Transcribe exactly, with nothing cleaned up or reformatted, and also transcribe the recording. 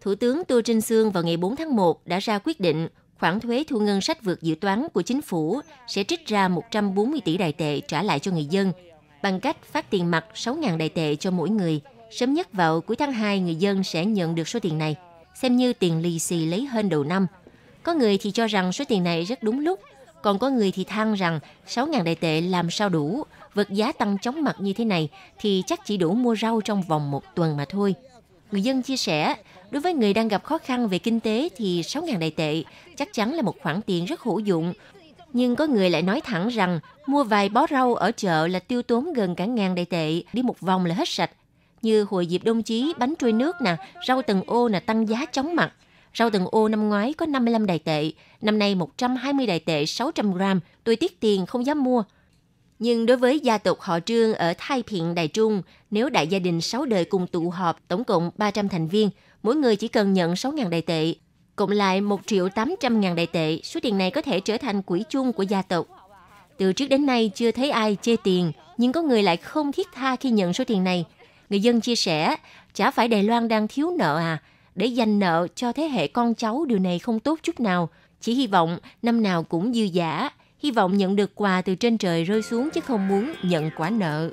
Thủ tướng Tô Trinh Sương vào ngày bốn tháng một đã ra quyết định khoản thuế thu ngân sách vượt dự toán của chính phủ sẽ trích ra một trăm bốn mươi tỷ đài tệ trả lại cho người dân bằng cách phát tiền mặt sáu nghìn đài tệ cho mỗi người. Sớm nhất vào cuối tháng hai, người dân sẽ nhận được số tiền này, xem như tiền lì xì lấy hên đầu năm. Có người thì cho rằng số tiền này rất đúng lúc, còn có người thì than rằng sáu nghìn đài tệ làm sao đủ, vật giá tăng chóng mặt như thế này thì chắc chỉ đủ mua rau trong vòng một tuần mà thôi. Người dân chia sẻ, đối với người đang gặp khó khăn về kinh tế thì sáu nghìn đài tệ chắc chắn là một khoản tiền rất hữu dụng. Nhưng có người lại nói thẳng rằng mua vài bó rau ở chợ là tiêu tốn gần cả ngàn đài tệ, đi một vòng là hết sạch. Như hồi dịp đông chí, bánh trôi nước nè, rau tần ô là tăng giá chóng mặt. Rau tần ô năm ngoái có năm mươi lăm đài tệ, năm nay một trăm hai mươi đài tệ sáu trăm gram, tôi tiếc tiền không dám mua. Nhưng đối với gia tộc họ Trương ở Thái Thiện Đài Trung, nếu đại gia đình sáu đời cùng tụ họp tổng cộng ba trăm thành viên, mỗi người chỉ cần nhận sáu nghìn đài tệ, cộng lại một triệu tám trăm nghìn đài tệ, số tiền này có thể trở thành quỹ chung của gia tộc. Từ trước đến nay chưa thấy ai chê tiền, nhưng có người lại không thiết tha khi nhận số tiền này. Người dân chia sẻ, chả phải Đài Loan đang thiếu nợ à, để dành nợ cho thế hệ con cháu điều này không tốt chút nào, chỉ hy vọng năm nào cũng dư dả, hy vọng nhận được quà từ trên trời rơi xuống chứ không muốn nhận quả nợ.